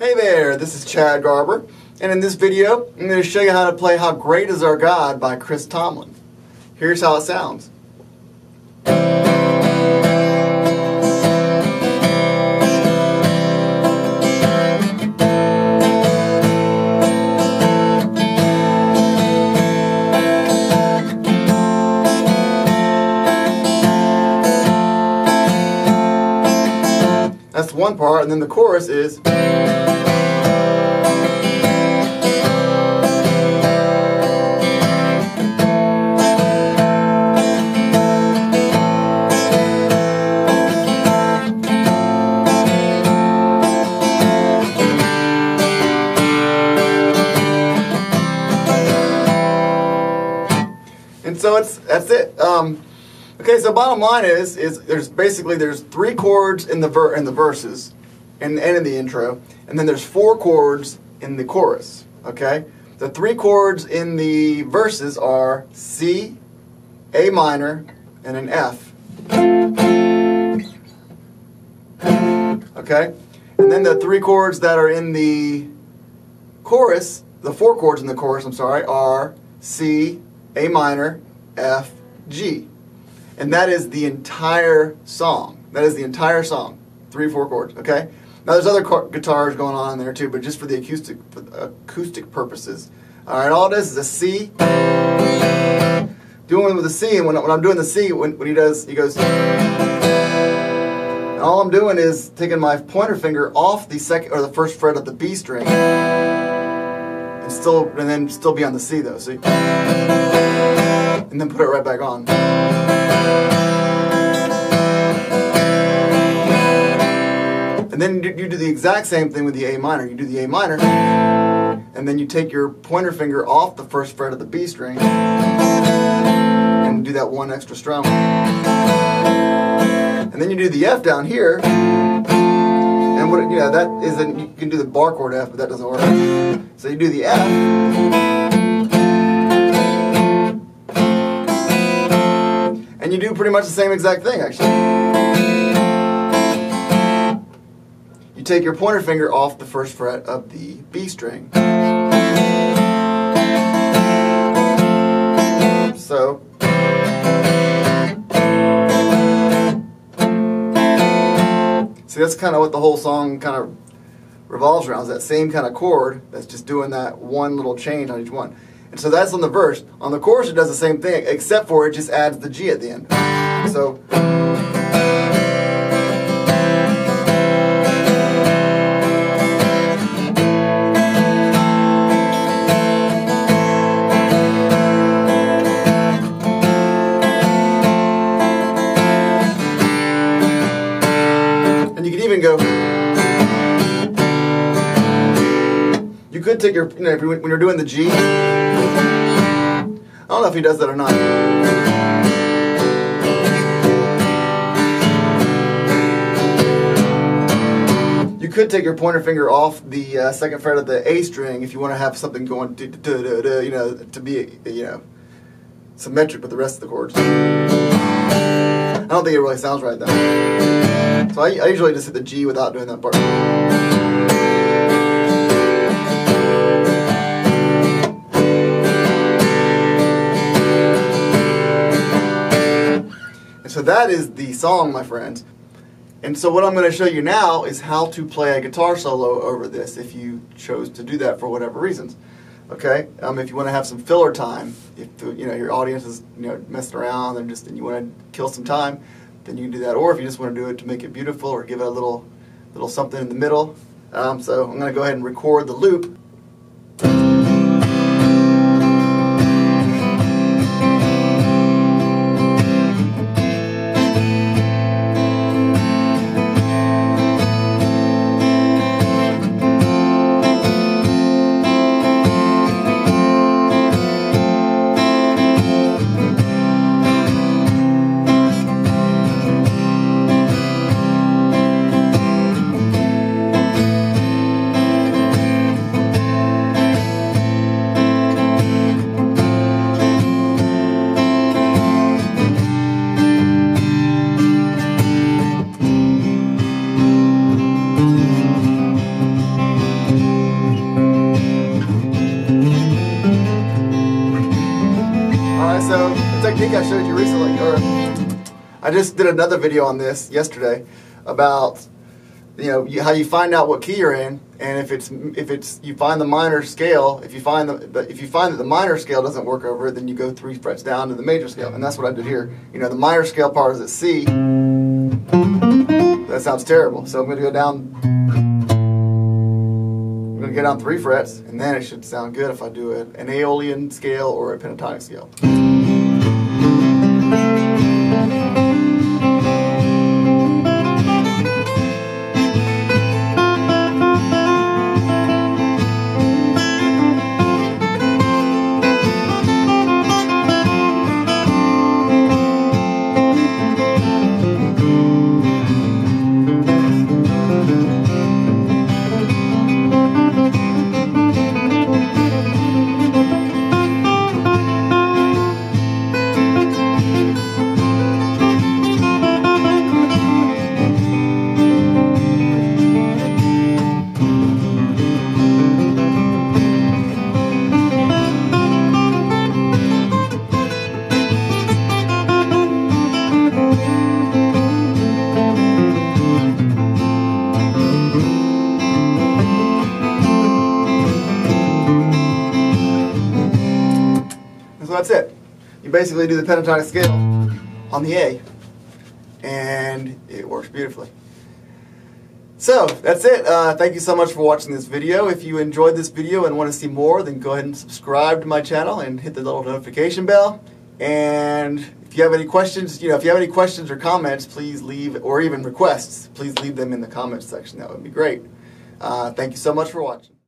Hey there, this is Chad Garber, and in this video I'm going to show you how to play How Great Is Our God by Chris Tomlin. Here's how it sounds. That's one part, and then the chorus is. And so that's it. Okay, so bottom line is there's three chords in the verses, and in the intro, and then there's four chords in the chorus. Okay, the three chords in the verses are C, A minor, and an F. Okay, and then the three chords that are in the chorus, the four chords in the chorus, I'm sorry, are C, A minor, F, G. And that is the entire song. That is the entire song. Three, four chords, okay? Now there's other guitars going on in there too, but just for the acoustic purposes. All right, all this is a C. Doing it with a C, and when I'm doing the C, when he does, he goes. And all I'm doing is taking my pointer finger off the second or the first fret of the B string, and then still be on the C though. See, and then put it right back on. And then you do the exact same thing with the A minor. You do the A minor, and then you take your pointer finger off the first fret of the B string, and do that one extra strum. And then you do the F down here, and what that is, you can do the bar chord F, but that doesn't work. So you do the F. And you do pretty much the same exact thing, actually. You take your pointer finger off the first fret of the B string. So. See, that's kind of what the whole song kind of revolves around, is that same kind of chord that's just doing that one little change on each one. And so that's on the verse. On the chorus, it does the same thing, except for it just adds the G at the end. So. And you can even go. You could take your, when you're doing the G, I don't know if he does that or not. You could take your pointer finger off the second fret of the A string if you want to have something going, to be, symmetric with the rest of the chords. I don't think it really sounds right though. So I usually just hit the G without doing that part. So that is the song, my friends. And so what I'm going to show you now is how to play a guitar solo over this if you chose to do that for whatever reasons. Okay? If you want to have some filler time, if your audience is messing around and you want to kill some time, then you can do that. Or if you just want to do it to make it beautiful or give it a little something in the middle. So I'm going to go ahead and record the loop. think I showed you recently, or I just did another video on this yesterday about, you know, how you find out what key you're in, and if it's you find the minor scale, if you find that the minor scale doesn't work over it, then you go 3 frets down to the major scale, and that's what I did here. You know, the minor scale part is at C. That sounds terrible, so I'm going to go down. I'm going to go down 3 frets, and then it should sound good if I do it an Aeolian scale or a pentatonic scale. That's it. You basically do the pentatonic scale on the A, and it works beautifully. So that's it. Thank you so much for watching this video. If you enjoyed this video and want to see more, then go ahead and subscribe to my channel and hit the little notification bell. And if you have any questions, or comments, please leave, or even requests, please leave them in the comments section. That would be great. Thank you so much for watching.